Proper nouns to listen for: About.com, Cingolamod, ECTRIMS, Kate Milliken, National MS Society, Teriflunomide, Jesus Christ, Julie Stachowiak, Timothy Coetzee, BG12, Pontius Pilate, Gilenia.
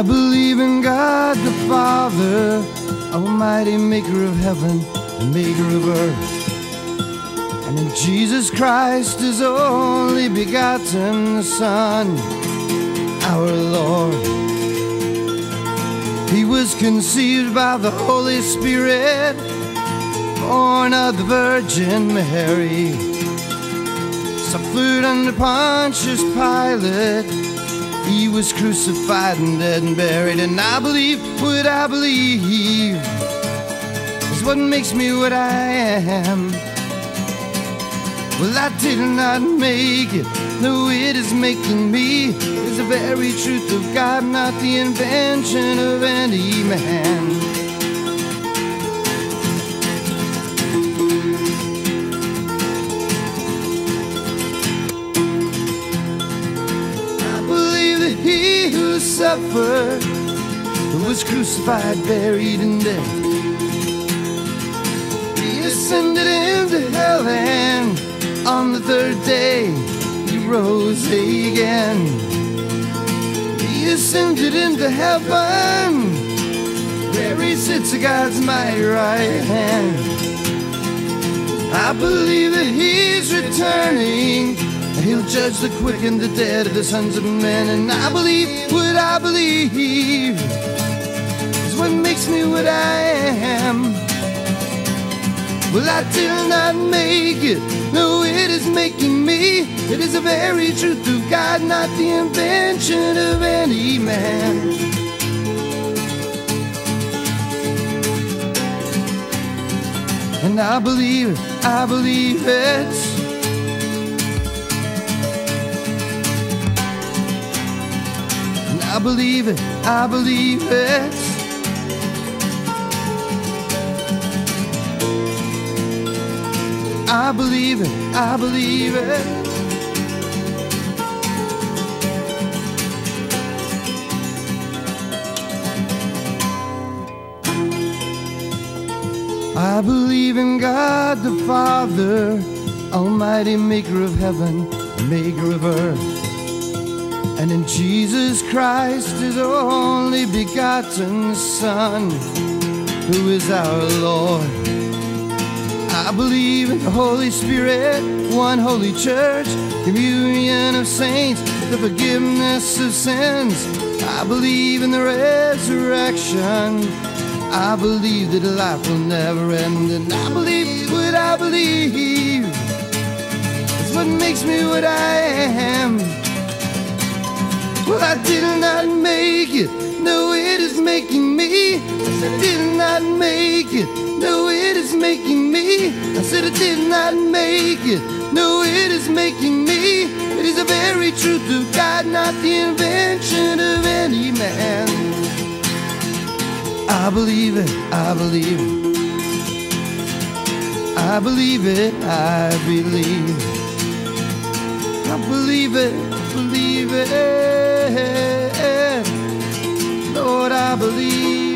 I believe in God the Father, almighty maker of heaven and maker of earth, and in Jesus Christ his only begotten Son, our Lord. He was conceived by the Holy Spirit, born of the Virgin Mary, suffered under Pontius Pilate. He was crucified and dead and buried. And I believe what I believe is what makes me what I am. Well, I did not make it, no, it is making me. It's the very truth of God, not the invention of any man. I believe that he who suffered was crucified, buried, and dead. He ascended into heaven. On the third day, he rose again. He ascended into heaven, where he sits at God's mighty right hand. I believe that he's returning, and he'll judge the quick and the dead of the sons of men. And I believe what I believe is what makes me what I am. Well, I did not make it, no, it is making me. It is the very truth of God, not the invention of any man. And I believe it. And I believe it, I believe it. I believe it, I believe it. I believe in God the Father, almighty maker of heaven, maker of earth, and in Jesus Christ, his only begotten Son, who is our Lord. I believe in the Holy Spirit, one holy church, communion of saints, the forgiveness of sins. I believe in the resurrection. I believe that life will never end. And I believe what I believe is what makes me what I am. Well, I did not make it, no, it is making me. I did not make it, no, it is making me. I said I did not make it, no, it is making me. It is the very truth of God, not the invention of any man. I believe it, I believe it. I believe it, I believe it. I believe it, I believe it. Lord, I believe.